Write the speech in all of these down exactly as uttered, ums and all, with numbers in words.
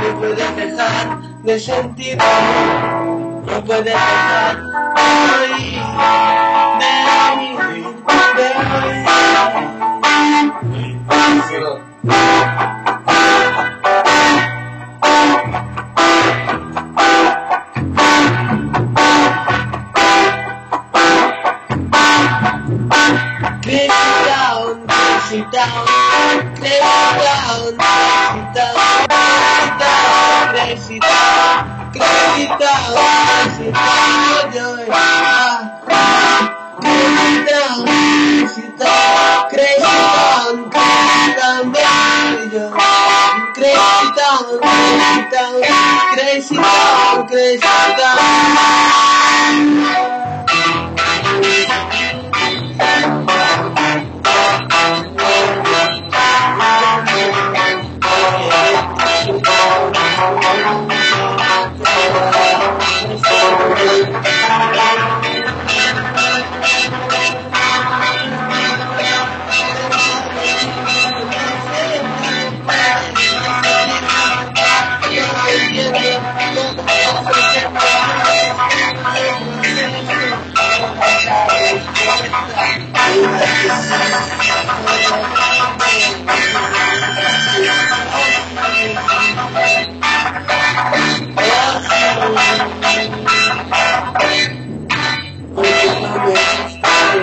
No puedes dejar de sentirme, no puedes dejar de oír de mí, de mí. Crazy down, crazy down, crazy down, crazy down. Crazy down, crazy down, crazy down, crazy down, crazy down, crazy down, crazy down, crazy down, crazy down, crazy down, crazy down.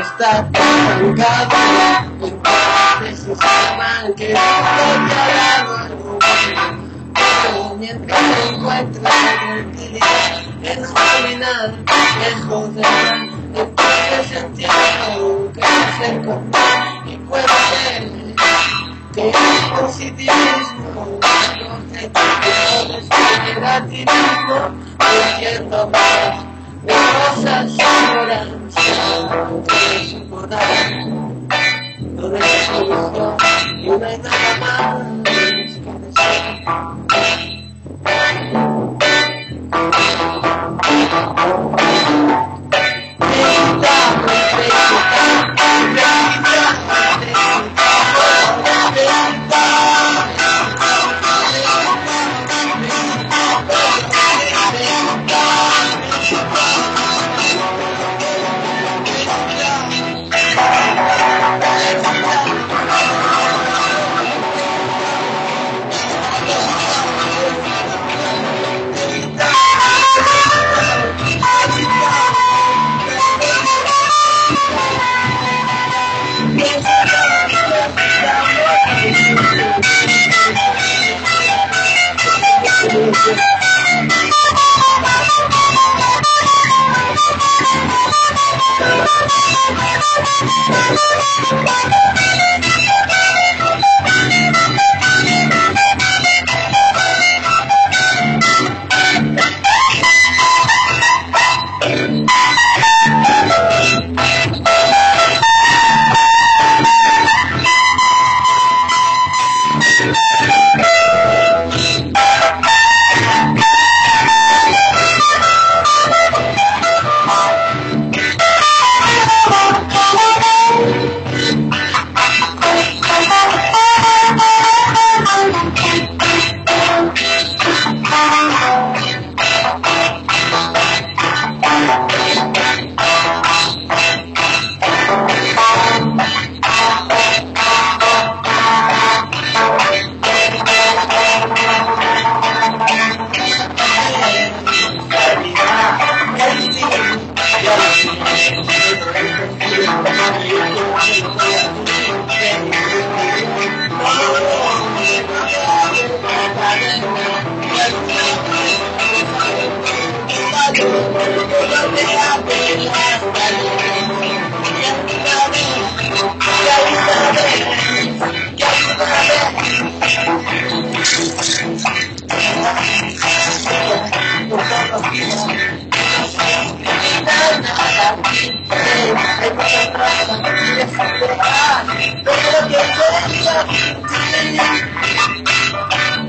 Está trancada, entonces se llaman que no te alabo. Mientras encuentro la tranquilidad, es caminar lejos de mí. Entonces entiendo que no se encontrar y puedo ver que es positivismo. Los detalles de negativismo, me siento más de cosas ignorantes. No debes importar, no debes importar, y no hay nada más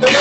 no